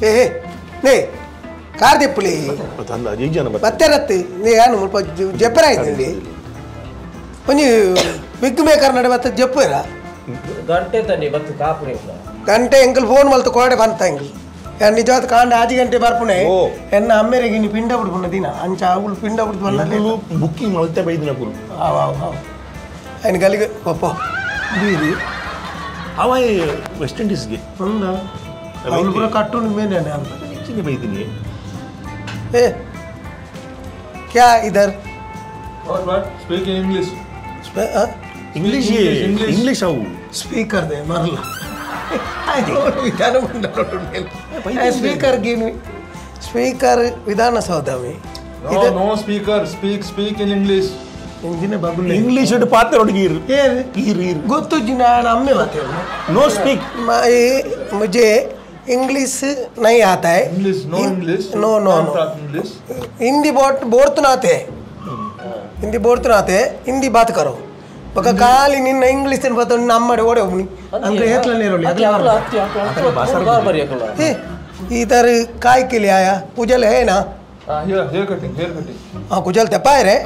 जपरा गंटे गंटे uncle phone मल्त को बंत uncle निजा का आज गंटे बर्पने अम्मेर पिंड बिड़पुन दिन अंच आगुल पिंड बिड़पुन बुकिंग मल्ते बैदना कुल आव आव आयन गली पापा बीरी आवा वेस्ट इंडीज गे अंदा ಅವನು ಪುರ ಕಟ್ಟುನ ಮೇನೆ ಅಂತ ಚಿನ್ನ ಬೈದಿನಿ ಏ ಕ್ಯಾ ಇದರ್ और what speak in English English English आओ स्पीकर दे मरला आई डोंट विदान मंडल ए स्पीकर गिव मी स्पीकर विदान सौदामी no no speaker speak speak in English इंजिने बगुल इंग्लिश उड पाते उडगीर ए ईर ईर गोतो जिना अम्मे बात नो स्पीक मुझे इंग्लिश नहीं आता है English no English no no English Hindi बोर्ड ना आते हिंदी बोर्ड ना आते हिंदी बात करो पक्का काली निन्न इंग्लिश से बात नम्मडे ओडे ओबनी अंक हेतला ने रोली अगला बार भाषा बार ये इधर काय के लिए आया पूजल है ना हेयर कटिंग हां कुजल ते पाए रे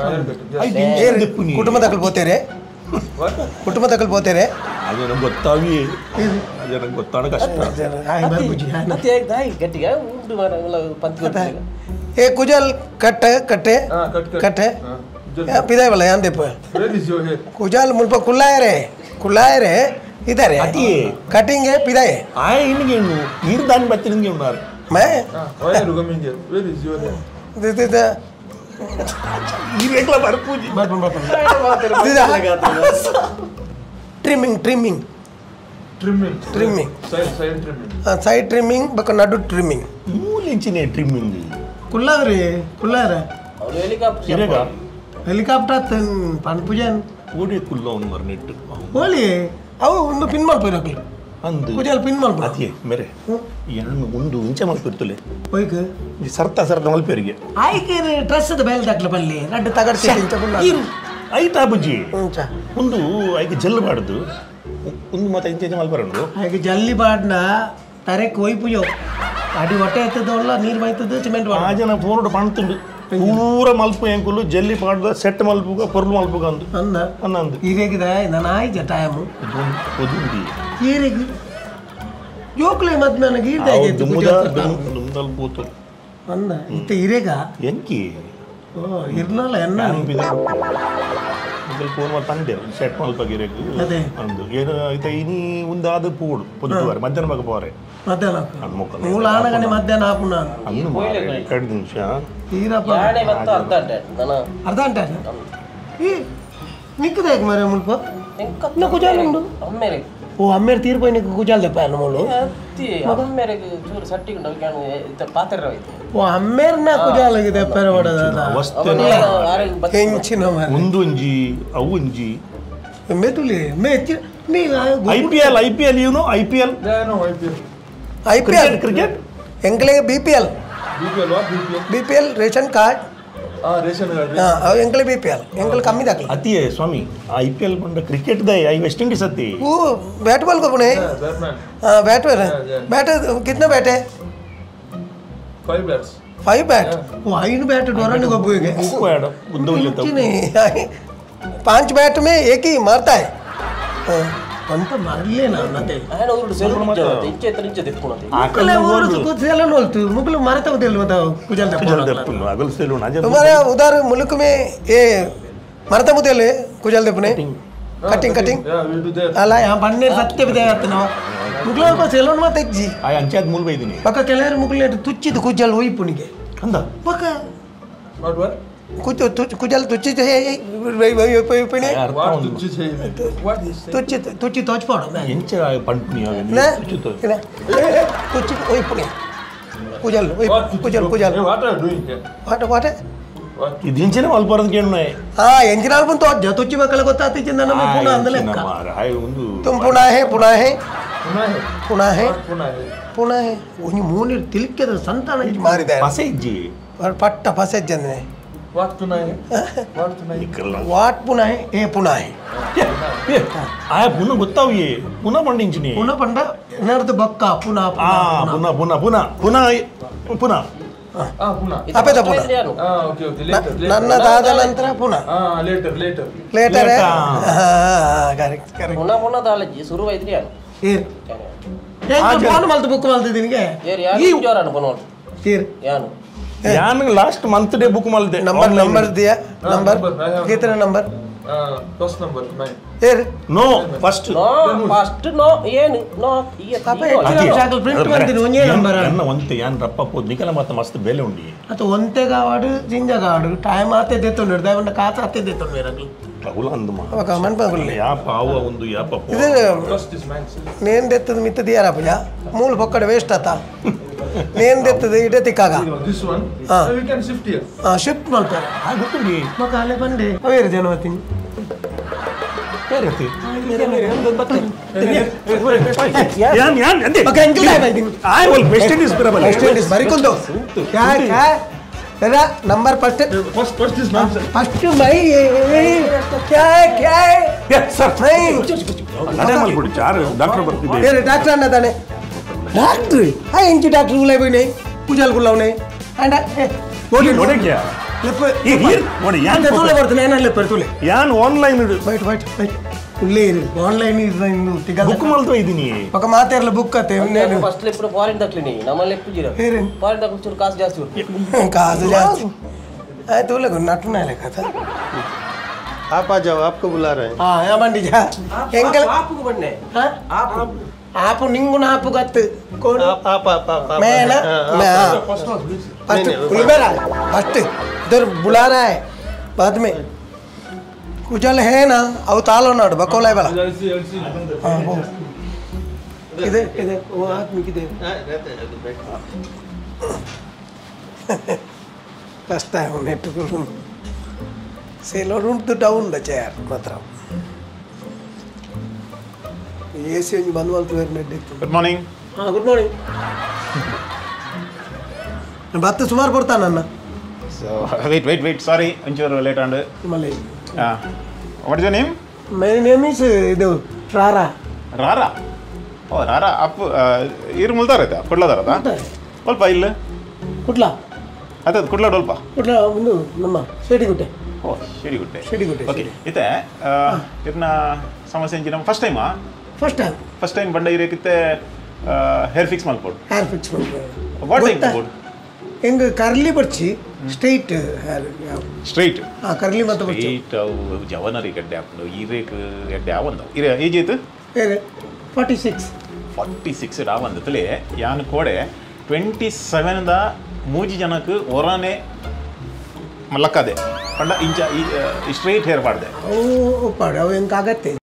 हेयर कटिंग कुटुंब दकल बोते रे कुटुंब दकल बोते रे आज न गोतावी जरा गोताना कष्ट आई बार बुझिया न ते दाई गटिया उड़ वाला पंत गटिया ए कुजल कट कटे हां कट कटे हां पिदाय वाला यहां देखो वेयर इज योर हेयर कुजल मुल्प कुलाय रे इधर है अति कटिंग है पिदाय आए इनगे ईर दान बतिनगे उनार मैं ओए रुगमिंगे वेयर इज योर हेयर दे दे ये एकला बार पूजी बात बात लगाता trimming trimming trimming trimming side side trimming हां साइड ट्रिमिंग बक नडु ट्रिमिंग मूल इंचने ट्रिमिंग कुल्ला रे हेलिकॉप्टर तन पानपूजन ओडी कुल्ला उनवर नेट बोली अव उनु पिन माल पोयरकल ಅಂದು ಪೂಜಲ್ ಪಿನ್ ಮಲ್ಪು ಅತಿ ಮೇರೆ ಯಣ್ಣ ಮುಂದು ಇಂಚ ಮಲ್ಪಿರ್ತಲೆ ಹೋಯ್ಕ ಈ ಸರ್ತ ಮಲ್ಪೇರಿಗೆ ಆಯ್ಕೆ ಡ್ರೆಸ್ ಅದ ಬೇಲ್ ತಕ್ಲ ಬಲ್ಲಿ ರಡ್ ತಗಡ್ ಸೆಟ್ ಇಂಚ ಕುಲ್ಲ ಐತಾ ಬುಜಿ ಇಂಚ ಮುಂದು ಆಯ್ಕೆ ಜಲ್ಲು ಬಾಡ್ದು ಒಂದು ಮತ ಇಂಚ ಮಲ್ಪರಂಡು ಆಯ್ಕೆ ಜಲ್ಲಿ ಬಾಡ್ನ ತರೆ ಕೋಯಿ ಪುಯೋ ಅಡಿ ಒಟ್ಟೆ ಎತ್ತದೋಲ್ಲ ನೀರು ಬೈತದ ಸಿಮೆಂಟ್ ಬಾಡ ಆ ಜನ ಪೂರ್ಣ ಪಣ್ತುಂಡು ಪೂರ ಮಲ್ಪು ಎಂಕುಲು ಜಲ್ಲಿ ಬಾಡ್ದ ಸೆಟ್ ಮಲ್ಪುಗ ಪೊರ್ಲು ಮಲ್ಪುಗ ಅಂದು ಅಂದ ಈಗೇಗಿದೆ ನಾನು ಆಯ್ಕೆ ಟೈಮ್ ಒದುಂದಿ ಏರಿಗೆ ಯೋಕ್ಲೆ ಮತ್ ನನಗೆ ಇರ್ತಾ ಇದೆ ದುಮ್ದಲ್ ಬೋತು ಅಂದ ಇತ್ತೆ ಇರೇಗ ಎಂಕಿ ಓ ಇರ್ನಲ್ಲ ಎನ್ನ ಇದಲ್ ಫೋನ್ ಮಾಡ್ತಾನೆ ಸೆಟ್ ಮಲ್ಪ ಗಿರೇಗ ಅದೇ ಅಂದ ಏನು ಇತ್ತೆ ಇನಿ ಒಂದಾದ ಪೂಡು ಪೊದುವರೆ ಮಧ್ಯಾಹ್ನ ಮಗ ಪೋರೆ ಮಧ್ಯಾಹ್ನ ಮೂಲ ಆಣಗನೆ ಮಧ್ಯಾಹ್ನ ಆಪುನ ಅನ್ನು ಕಡ ನಿಮಿಷ ತೀರಪ್ಪ ಆಣೆ ಮತ್ತೆ ಅರ್ಧ ಅಂಟೆ ಈ ನಿಕ್ಕದೆ ಮರೆ ಮುಲ್ಪ ಎಂಕತ್ನ ಕುಜಾಲುಂಡು ಅಮ್ಮೇರೆ ಓ ಅಮ್ಮೇರ ತೀರ್ಪೋಯನೆ ಕುಜಾಲ್ ದಪ್ಪ ಅನ್ನೋಳು ಅತ್ತಿ ಅಮ್ಮೇರ ಚೂರು ಸಟ್ಟಿ ಕೊಂಡಾನ ಇತ್ತ ಪಾತ್ರರ ಐತೆ ಓ ಅಮ್ಮೇರನ ಕುಜಾಲ್ ಇದೆ ಪರವಡದ ವಸ್ತುನ ಹೆಂಚಿನ ಮರೆ ಮುಂದುಂಜಿ ಅವುಂಜಿ ಮೆಟುಲಿ ಮೆಚಿ ನೀ IPL you know IPL cricket ಎಂಗಲೇ ಬಿಪಿಎಲ್ ರೇಷನ್ ಕಾರ್ಡ್ ಆ ರೇಷನ್ ಕಾರ್ಡ್ ಆ ಎಂಗಲೇ ಬಿಪಿಎಲ್ ಎಂಗಲ್ ಕಮ್ಮಿ ದಾಕಲಿ ಅತಿ ಸ್ವಾಮಿ ಐಪಿಎಲ್ ಬಂದ ಕ್ರಿಕೆಟ್ ದ ಐ ವೆಸ್ಟ್ ಇಂಡೀಸ್ ಅತಿ ಓ ಬ್ಯಾಟ್ ಬಾಲ್ ಕಪನೆ ಬ್ಯಾಟ್ ಕಿತ್ನ ಬ್ಯಾಟ್ ಹೈ 5 ಬ್ಯಾಟ್ ಓ 5 ಬ್ಯಾಟ್ ಡೋರನ್ ಕಬ್ಬುಗೆ ಓಡ ಮುಂದೆ ಉಲ್ಲತ ಕಿತ್ನೆ 5 ಬ್ಯಾಟ್ ಮೇ ಏಕಿ ಮಾರ್ತಾ ಹೈ ಅಂತ ಮಾರ್ಲೇ ನಾನತೆ ಆರೆ ಊರು ಸೆಲ್ಲು ಮಾತಾಡ್ತೆ ಇಂಚೆ ತಿಕ್ಕುನತೆ ಆಕಲೆ ಊರು ಕುಜಲ ನೋಲ್ತು ಮುಗಲು ಮಾರತಾ ಉದೆಲ್ಲ ಮತ ಕುಜಲ ದಪ್ಪುನು ಅಗಲ್ ಸೆಲ್ಲು ನಾಜ ತುಮಾರೆ ಉದಾರ ಮುಲ್ಕ ಮೇ ಎ ಮಾರತಾ ಉದೆಲ್ಲ ಕುಜಲ ದಪ್ಪನೆ ಕಟಿಂಗ್ ಅಲ್ಲ ಯಾ ಬನ್ನೆ ಸತ್ಯ ವಿದಯತನೋ ಮುಗಲು ಕೊ ಸೆಲ್ಲು ಮತ ಇಜ್ಜಿ ಆ ಅಂಚಾದ ಮೂಲ ಬೈದಿನಿ ಪಕ್ಕ ಕೆಲವರು ಮುಗಲೆ ತುಚ್ಚಿದು ಕುಜಲ ಹೋಯಿ ಪುನಿಗೆ ಅಂದ ಪಕ್ಕ ವಾಟ್ ವಾಟ್ कुजल तुच्ची चाहिए तुच्ची तोच पड़ो मैं इंच पंडनी आ गई तुच्ची तो तुच्ची ओई पुणे कुजल ओई कुजल व्हाट ये दिनचने वालपरन केन्ना है हां एंजिनल पण तो तुच्ची बकल ಗೊತ್ತಾತಿ ಚಂದ ನಮ್ಮ ಪುಣ ಅಂದಲೆ ಹಾಯ್ ಒಂದು ತುಂ ಪುಣ ಹೇ उनी ಮೂನಿ ತಿಳ್ಕದ ಸಂತಾನ ಮಾರಿದ ಪಸೆಜ್ಜಿ ಪಟ್ಟ ಪಸೆಜ್ಜನೆ वाट पुना है, वाट पुना है, वाट पुना है, ए पुना है, ये आया पुना गुत्ता हुई है, पुना पढ़ने इंजीनियर, पुना पढ़ना नर्द बक्का, पुना पुना पुना पुना पुना पुना आपे तो पुना, ओके ओके लेटर, नन्ना दादा नंत्रा पुना, लेटर लेटर, लेटर है, करेक्ट करेक्ट, पुना पुना दाल जी शुरू वाई दिया, येर, आज कौन मालतू बुक मालते दिन क्या है, येर यार क्यों आना पुना, येर, यानो यान लास्ट मंथ डे बुक माल दे नंबर नंबर दिया नंबर कितने नंबर फर्स्ट नंबर मैं ये नो फर्स्ट नो ये नो ये तापे एक चाकल प्रिंट में दिन उन्हें नंबर है ना वंते यान रप्पा को निकला माता मस्त बेले उन्हीं है तो वंते का वाड़ जिंदा का वाड़ टाइम आते देतो निर्दय वंडा काट आते देतो मेरा भी पागल अंधमा अब कामन पागल है यहाँ पाव उन्दु यहाँ पाव इधर नेम देते मित्र दिया रप्पा मूल पकड़ वेस्ट आता नेम देते थे इडे तिकागा। This one. हाँ. We can shift here. हाँ shift मालूम है। हाँ गुप्त भी। मकाले बंदे। अब ये रजनों तीन। क्या रहती? मेरे मेरे हम दोनों बत्ती। यान यान यान दे। मकान जो लाये बंदे। I will question this brother. Question this बारी कुल दो। क्या क्या? तेरा number first. First this man sir. First भाई ये क्या क्या? Yes sir. नहीं। अरे मालूम पड़ी चार डॉक्टर बत्ती दे। ये डॉक्टर ना था ने। डॉक्टर हाँ इनकी डॉक्टर बुलाए भी नहीं पूजल बुलाओ नहीं अंडा बोले बोले क्या लेपर ये हीर बोले यान तो ले बोलते हैं ना लेपर तो ले यान ऑनलाइन बैठ बैठ बैठ ले ऑनलाइन इस दिन टिका बुक माल तो इधर नहीं है पक्का माते यार ले बुक करते हैं नहीं फर्स्ट लेपर फॉरेन तक ले नहीं नमले पूजल फॉरेन तक चुर कास जासूर कास जासूर आये तो ले नाटक नहीं लेकर था आप आ जाओ आपको बुला रहे हैं हाँ यहाँ बंदी जा एंकल आपको बनने हाँ आप आप निंगू ना आप गत कौन आप मैं ना मैं हाँ फर्स्ट उल्बेरा फर्स्ट इधर बुला रहा है बाद में कुचल है ना अवतालो ना बकोला वाला इधर इधर वो आदमी किधर फर्स्ट है वो नेटवर्क रूम सेलो रूम तो डाउन बचा है मतलब ये से जो बनवाल तो मेरे देखते हैं। Good morning। हाँ good morning। न बात तो सुमार पड़ता ना ना। So wait sorry अंचोर लेट आंडे। मले। हाँ। What is your name? मेरे name is इधर रारा। रारा? ओ रारा आप येर मुल्ता रहता है? कुटला रहता है? बोल पाइल ले? कुटला। अतः कुटला डोल पा। कुटला बंदू नम्मा शेरी कुटे। ओ शेरी कुटे। शेरी कुटे। Okay इतना इतना समस्या इंजीनियर फर्स्ट टाइम हाँ फर्स्ट टाइम बंदा ये कितने हेयर फिक्स माल पोड़ व्हाट टाइम पोड़ इंग कर्ली बच्ची स्ट्रेट हेयर स्ट्रेट आ कर्ली मत बच्ची स्ट्रेट आउ जवाना रे कट्टे आपने ये रे कट्टे आवंदा ये एज ये तो 46 आवंदा तो ले यान कोडे 27 दा मूजी जनक औराने मलक्का दे पंडा इंचा स्ट्रेट हेयर पड़ दे ओ पड़ा वो इंग कागते